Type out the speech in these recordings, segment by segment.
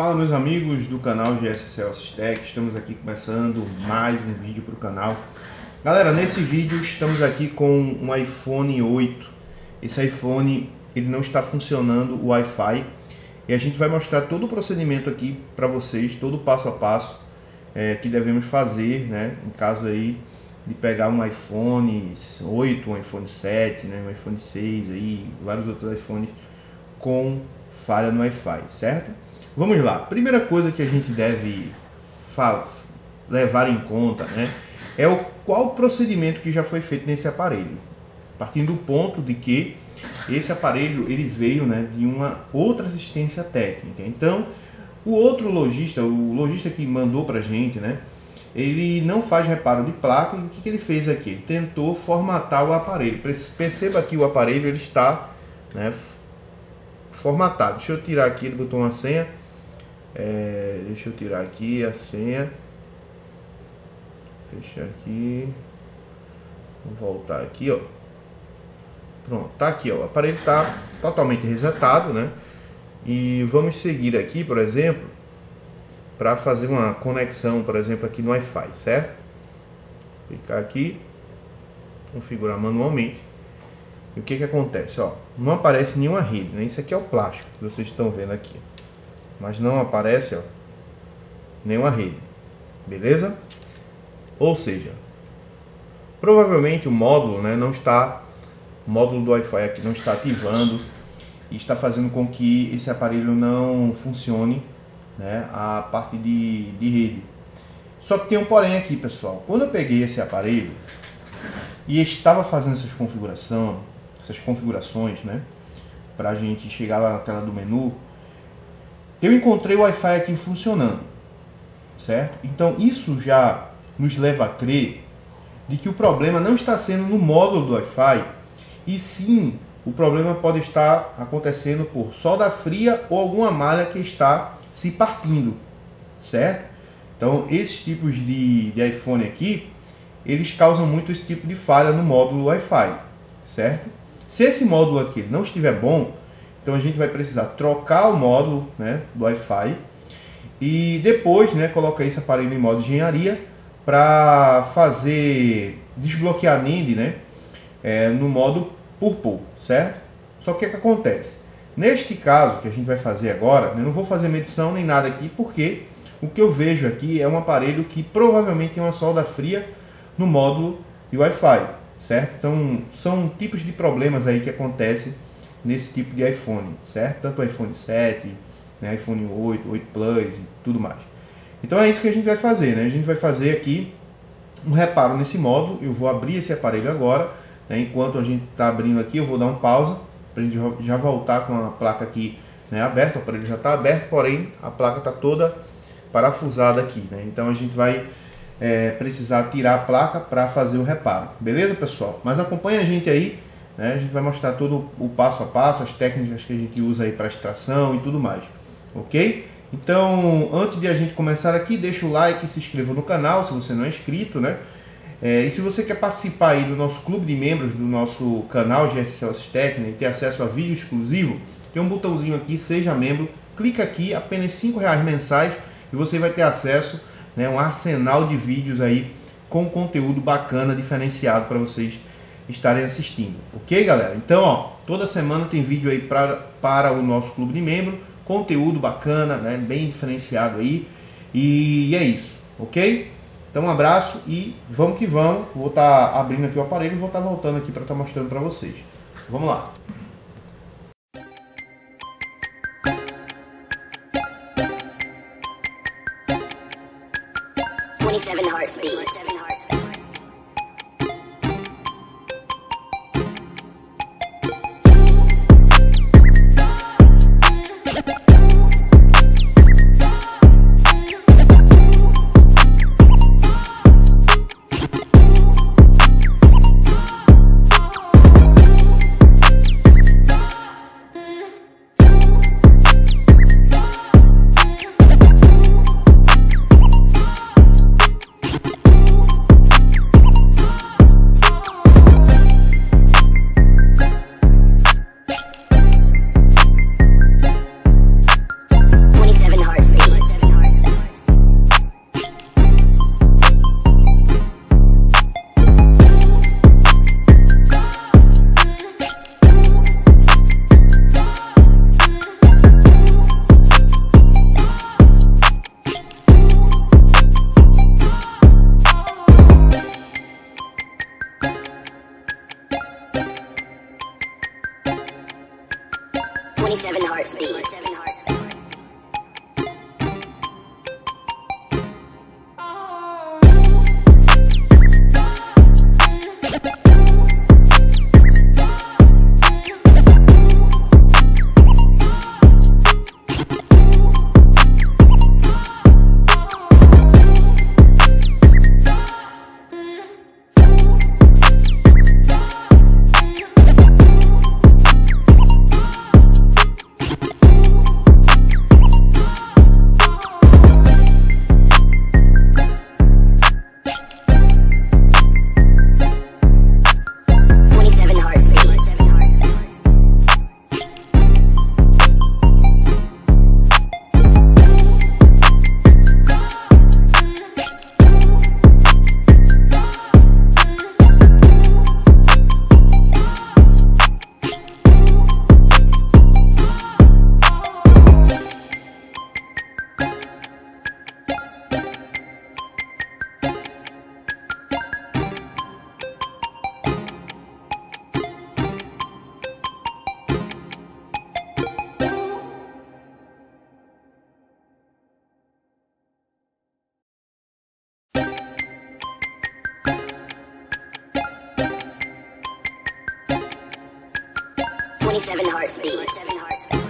Fala, meus amigos do canal GSCELL ASSISTEC, estamos aqui começando mais um vídeo para o canal. Galera, nesse vídeo estamos aqui com um iPhone 8. Esse iPhone, ele não está funcionando o Wi-Fi e a gente vai mostrar todo o procedimento aqui para vocês, todo o passo a passo que devemos fazer, né, em caso aí de pegar um iPhone 8, um iPhone 7, né, um iPhone 6, aí, vários outros iPhones com falha no Wi-Fi, certo? Vamos lá, primeira coisa que a gente deve levar em conta, né, é qual procedimento que já foi feito nesse aparelho. Partindo do ponto de que esse aparelho ele veio, né, de uma outra assistência técnica. Então, o outro lojista, o lojista que mandou para a gente, né, ele não faz reparo de placa. E o que ele fez aqui? Ele tentou formatar o aparelho. Perceba que o aparelho ele está, né, formatado. Deixa eu tirar aqui, ele botou uma senha. Deixa eu tirar aqui a senha, fechar aqui, vou voltar aqui, ó, pronto, tá aqui, ó, o aparelho tá totalmente resetado, né, e vamos seguir aqui, por exemplo, para fazer uma conexão, por exemplo, aqui no Wi-Fi, certo? Clicar aqui, configurar manualmente, e o que que acontece, ó, não aparece nenhuma rede, né, isso aqui é o plástico que vocês estão vendo aqui, mas não aparece, ó, nenhuma rede, beleza? Ou seja, provavelmente o módulo, né, não está, o módulo do Wi-Fi aqui não está ativando e está fazendo com que esse aparelho não funcione, né, a parte de rede. Só que tem um porém aqui, pessoal. Quando eu peguei esse aparelho e estava fazendo essas configurações, né, para a gente chegar lá na tela do menu, eu encontrei o Wi-Fi aqui funcionando, certo? Então isso já nos leva a crer de que o problema não está sendo no módulo do Wi-Fi, e sim o problema pode estar acontecendo por solda fria ou alguma malha que está se partindo, certo? Então esses tipos de iPhone aqui, eles causam muito esse tipo de falha no módulo Wi-Fi, certo? Se esse módulo aqui não estiver bom, então a gente vai precisar trocar o módulo, né, do Wi-Fi e depois, né, colocar esse aparelho em modo engenharia para fazer desbloquear a NAND, né, no modo purple, certo? Só que o que acontece? Neste caso que a gente vai fazer agora, eu não vou fazer medição nem nada aqui, porque o que eu vejo aqui é um aparelho que provavelmente tem uma solda fria no módulo de Wi-Fi, certo? Então são tipos de problemas aí que acontecem nesse tipo de iPhone, certo? Tanto iPhone 7, né, iPhone 8, 8 Plus e tudo mais. Então é isso que a gente vai fazer, né? A gente vai fazer aqui um reparo nesse módulo. Eu vou abrir esse aparelho agora, né? Enquanto a gente está abrindo aqui, eu vou dar um pausa para a gente já voltar com a placa aqui, né, aberta. O aparelho já está aberto, porém a placa está toda parafusada aqui, né? Então a gente vai precisar tirar a placa para fazer o reparo, beleza, pessoal? Mas acompanha a gente aí, né? A gente vai mostrar todo o passo a passo, as técnicas que a gente usa aí para extração e tudo mais, ok? Então, antes de a gente começar aqui, deixa o like, se inscreva no canal se você não é inscrito, né? E se você quer participar aí do nosso clube de membros do nosso canal GSCELL ASSISTEC, né, e ter acesso a vídeo exclusivo, tem um botãozinho aqui, seja membro, clica aqui, apenas R$5 mensais e você vai ter acesso, né, a um arsenal de vídeos aí com conteúdo bacana, diferenciado para vocês estarem assistindo, ok, galera? Então, ó, toda semana tem vídeo aí para o nosso clube de membro, conteúdo bacana, né, bem diferenciado aí, e é isso, ok? Então um abraço e vamos que vamos. Vou estar abrindo aqui o aparelho e vou estar voltando aqui para estar mostrando para vocês. Vamos lá. 27 hearts beats. Seven hearts beats. Seven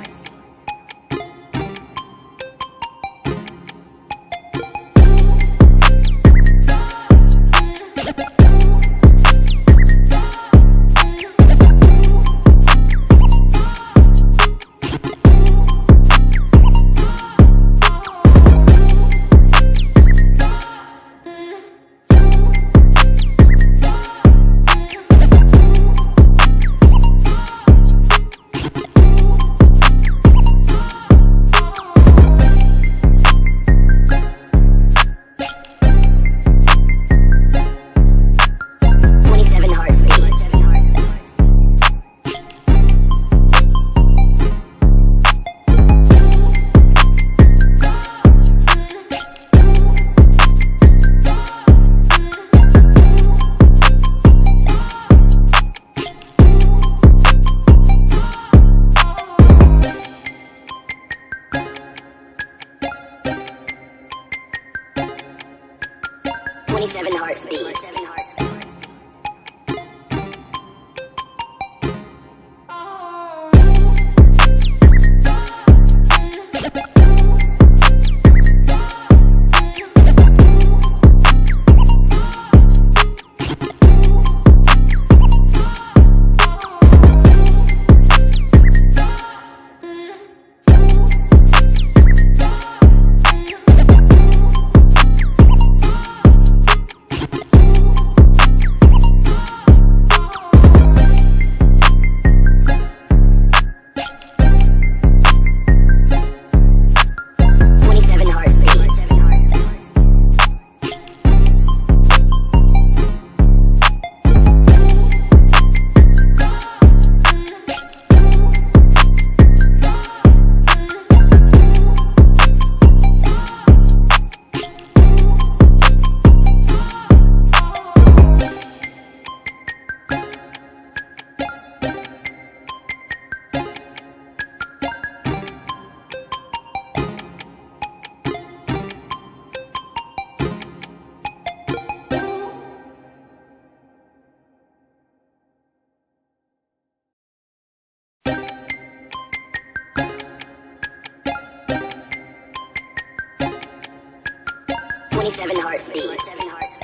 hearts beats. Seven hearts beats.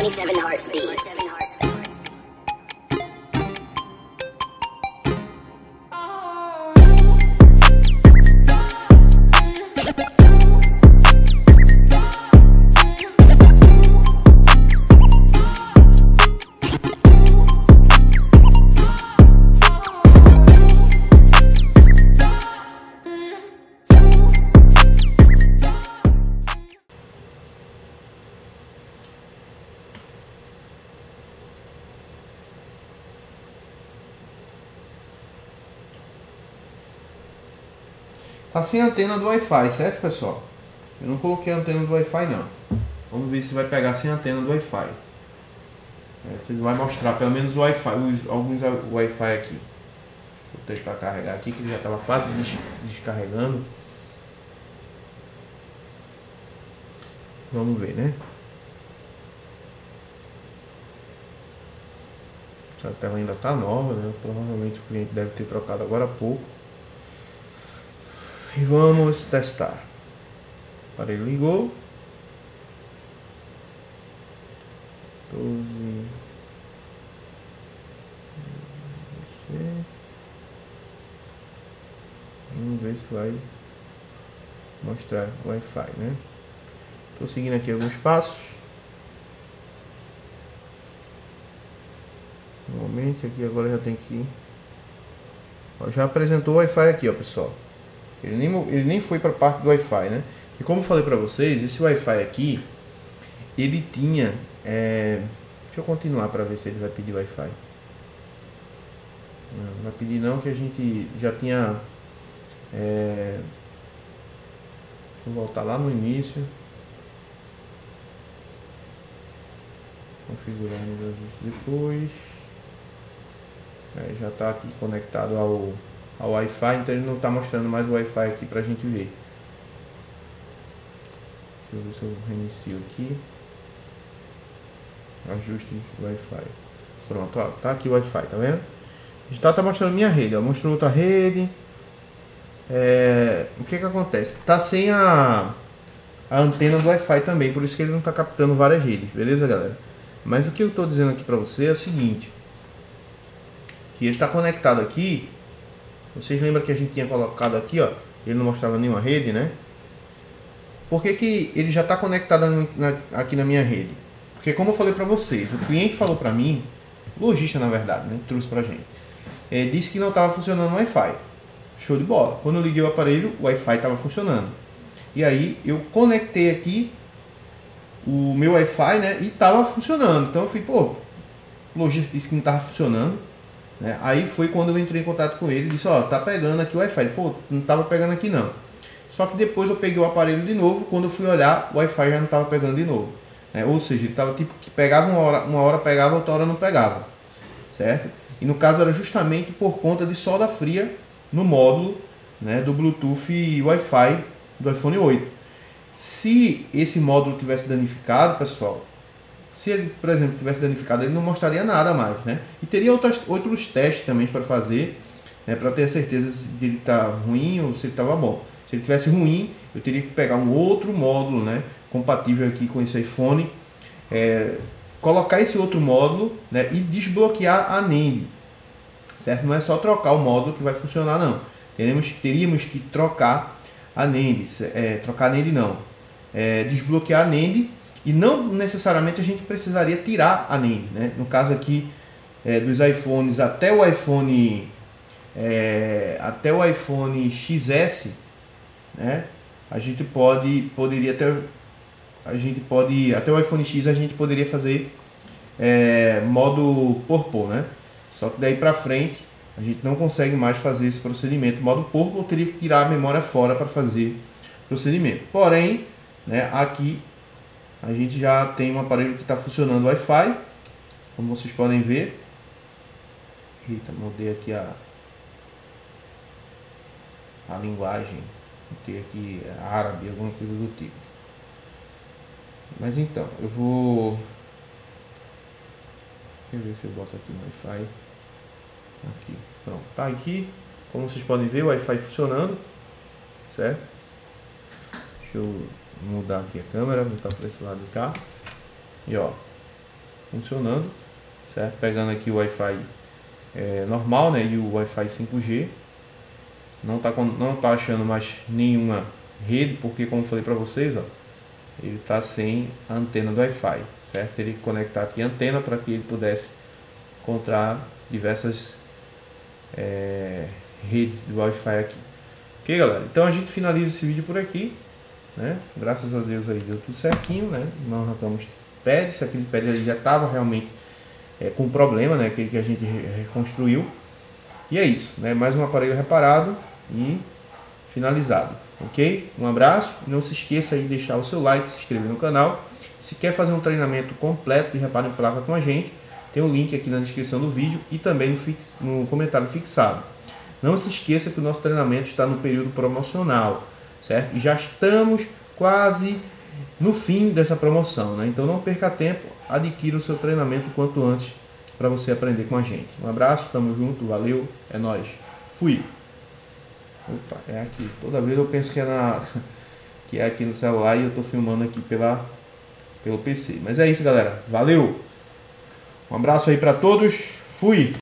27 hearts beats. Tá sem antena do Wi-Fi, certo, pessoal? Eu não coloquei a antena do Wi-Fi, não. Vamos ver se vai pegar sem antena do Wi-Fi. Você vai mostrar pelo menos o Wi-Fi, alguns Wi-Fi aqui. Vou tentar carregar aqui, que ele já estava quase descarregando. Vamos ver, né? Essa tela ainda está nova, né? Provavelmente o cliente deve ter trocado agora há pouco. E vamos testar. O aparelho ligou. 12. Vamos ver se vai mostrar o Wi-Fi, né? Estou seguindo aqui alguns passos. Normalmente aqui agora já tem que... Ó, já apresentou o Wi-Fi aqui, ó, pessoal. Ele nem foi para a parte do Wi-Fi, né? E como eu falei para vocês, esse Wi-Fi aqui, ele tinha... Deixa eu continuar para ver se ele vai pedir Wi-Fi. Não vai pedir não, que a gente já tinha... Deixa eu voltar lá no início. Configurando depois. Aí já está aqui conectado ao Wi-Fi, então ele não está mostrando mais o Wi-Fi aqui pra gente ver. Deixa eu ver se eu reinicio aqui. Ajuste de Wi-Fi. Pronto, ó, tá aqui o Wi-Fi, tá vendo? Tá mostrando minha rede, ó, mostrou outra rede. O que que acontece? Tá sem a antena do Wi-Fi também, por isso que ele não tá captando várias redes, beleza, galera? Mas o que eu tô dizendo aqui pra você é o seguinte. Que ele tá conectado aqui. Vocês lembram que a gente tinha colocado aqui, ó, ele não mostrava nenhuma rede, né? Por que que ele já está conectado aqui na minha rede? Porque como eu falei para vocês, o cliente falou para mim, lojista na verdade, né, trouxe para a gente, disse que não estava funcionando o Wi-Fi. Show de bola! Quando eu liguei o aparelho, o Wi-Fi estava funcionando. E aí eu conectei aqui o meu Wi-Fi, né, e estava funcionando. Então eu fui, pô, o lojista disse que não estava funcionando. Aí foi quando eu entrei em contato com ele e disse, ó, tá pegando aqui o Wi-Fi. Pô, não tava pegando aqui não. Só que depois eu peguei o aparelho de novo. Quando eu fui olhar, o Wi-Fi já não tava pegando de novo, né? Ou seja, ele tava tipo que pegava uma hora pegava, outra hora não pegava. Certo? E no caso era justamente por conta de solda fria no módulo, né, do Bluetooth e Wi-Fi do iPhone 8. Se esse módulo tivesse danificado, pessoal, se ele, por exemplo, tivesse danificado, ele não mostraria nada mais, né? E teria outros testes também para fazer, né, para ter a certeza se ele tá ruim ou se ele estava bom. Se ele tivesse ruim, eu teria que pegar um outro módulo, né, compatível aqui com esse iPhone, colocar esse outro módulo, né, e desbloquear a NAND, certo? Não é só trocar o módulo que vai funcionar, não. Teríamos que trocar a NAND, desbloquear a NAND. E não necessariamente a gente precisaria tirar a NAND, né? No caso aqui dos iPhones até o iPhone XS, né? Até o iPhone X a gente poderia fazer modo purple, né? Só que daí para frente a gente não consegue mais fazer esse procedimento. Modo purple teria que tirar a memória fora para fazer procedimento. Porém, né, aqui a gente já tem um aparelho que está funcionando Wi-Fi, como vocês podem ver. Eita, mudei aqui a linguagem. Mudei aqui árabe, alguma coisa do tipo. Mas então, eu vou... Deixa eu ver se eu boto aqui no Wi-Fi. Aqui, pronto. Tá aqui, como vocês podem ver, o Wi-Fi funcionando. Certo? Deixa eu... Mudar aqui a câmera, botar para esse lado de cá. E ó, funcionando, certo? Pegando aqui o Wi-Fi normal, né? E o Wi-Fi 5G. Não tá achando mais nenhuma rede, porque como falei para vocês, ó, ele está sem a antena do Wi-Fi, certo? Teria que conectar aqui a antena para que ele pudesse encontrar diversas redes do Wi-Fi aqui. Ok, galera? Então a gente finaliza esse vídeo por aqui, né? Graças a Deus aí deu tudo certinho, né? Nós arrancamos pads, se aquele pad ali já estava realmente com problema, né? Aquele que a gente reconstruiu. E é isso, né? Mais um aparelho reparado e finalizado, ok? Um abraço, não se esqueça aí de deixar o seu like, se inscrever no canal. Se quer fazer um treinamento completo de reparo em placa com a gente, tem o link aqui na descrição do vídeo e também no comentário fixado. Não se esqueça que o nosso treinamento está no período promocional, certo? E já estamos quase no fim dessa promoção, né? Então não perca tempo, adquira o seu treinamento o quanto antes para você aprender com a gente. Um abraço, tamo junto, valeu, é nóis, fui! Opa, é aqui. Toda vez eu penso que é aqui no celular e eu tô filmando aqui pelo PC. Mas é isso, galera. Valeu! Um abraço aí pra todos. Fui!